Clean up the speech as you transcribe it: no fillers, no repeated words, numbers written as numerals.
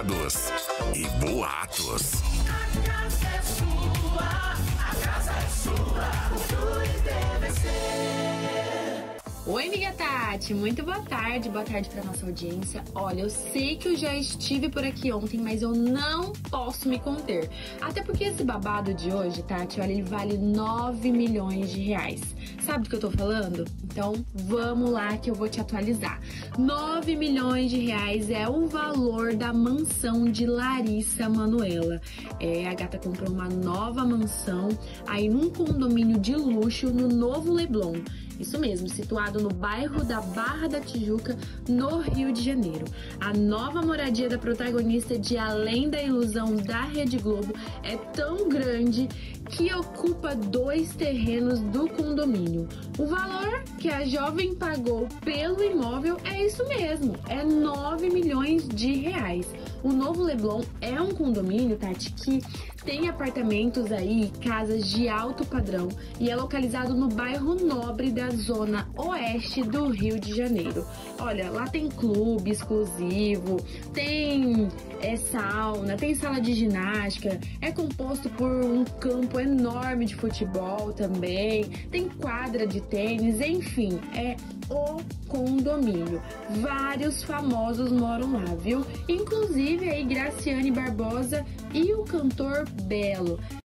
namorados e boatos. A casa é sua, a casa é sua, o deve ser. Oi, amiga Tati, muito boa tarde para nossa audiência. Olha, eu sei que eu já estive por aqui ontem, mas eu não posso me conter. Até porque esse babado de hoje, Tati, olha, ele vale 9 milhões de reais. Sabe do que eu tô falando? Então vamos lá que eu vou te atualizar. 9 milhões de reais é o valor da mansão de Larissa Manoela. É, a gata comprou uma nova mansão aí num condomínio de luxo no Novo Leblon. Isso mesmo, situado no bairro da Barra da Tijuca, no Rio de Janeiro. A nova moradia da protagonista de Além da Ilusão da Rede Globo é tão grande que ocupa 2 terrenos do condomínio. O valor que a jovem pagou pelo imóvel é isso mesmo, é 9 milhões de reais. O Novo Leblon é um condomínio, Tati, que tem apartamentos aí, casas de alto padrão, e é localizado no bairro nobre da zona oeste do Rio de Janeiro. Olha, lá tem clube exclusivo, tem sauna, tem sala de ginástica, é composto por um campo enorme de futebol também, tem quadra de tênis, enfim, é o condomínio. Vários famosos moram lá, viu? Inclusive aí Graciane Barbosa e o cantor Belo.